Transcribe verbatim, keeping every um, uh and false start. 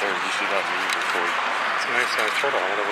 there, you should not be recording. It's a nice uh, turtle all the way.